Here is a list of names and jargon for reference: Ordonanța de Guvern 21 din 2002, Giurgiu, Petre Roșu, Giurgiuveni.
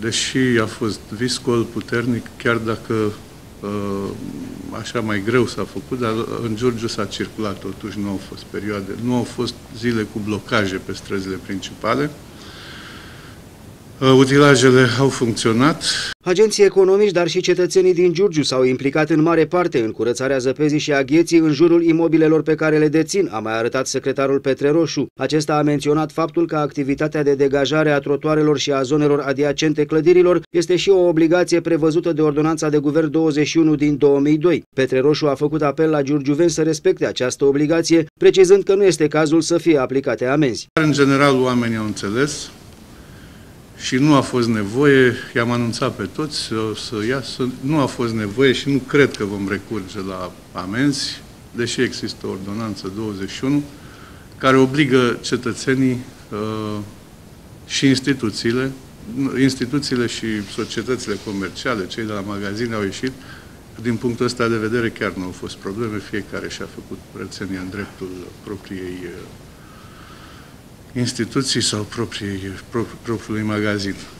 deși a fost viscol, puternic, chiar dacă așa mai greu s-a făcut, dar în Giurgiu s-a circulat, totuși nu au fost perioade, nu au fost zile cu blocaje pe străzile principale. Utilajele au funcționat. Agenții economici, dar și cetățenii din Giurgiu s-au implicat în mare parte în curățarea zăpezii și a gheții în jurul imobilelor pe care le dețin, a mai arătat secretarul Petre Roșu. Acesta a menționat faptul că activitatea de degajare a trotuarelor și a zonelor adiacente clădirilor este și o obligație prevăzută de Ordonanța de Guvern 21 din 2002. Petre Roșu a făcut apel la giurgiuveni să respecte această obligație, precizând că nu este cazul să fie aplicate amenzi. În general, oamenii au înțeles și nu a fost nevoie, i-am anunțat pe toți să iasă, nu a fost nevoie și nu cred că vom recurge la amenzi, deși există Ordonanță 21, care obligă cetățenii și instituțiile și societățile comerciale, cei de la magazine au ieșit, din punctul ăsta de vedere chiar nu au fost probleme, fiecare și-a făcut curățenia în dreptul propriei instituții sau propriului magazin.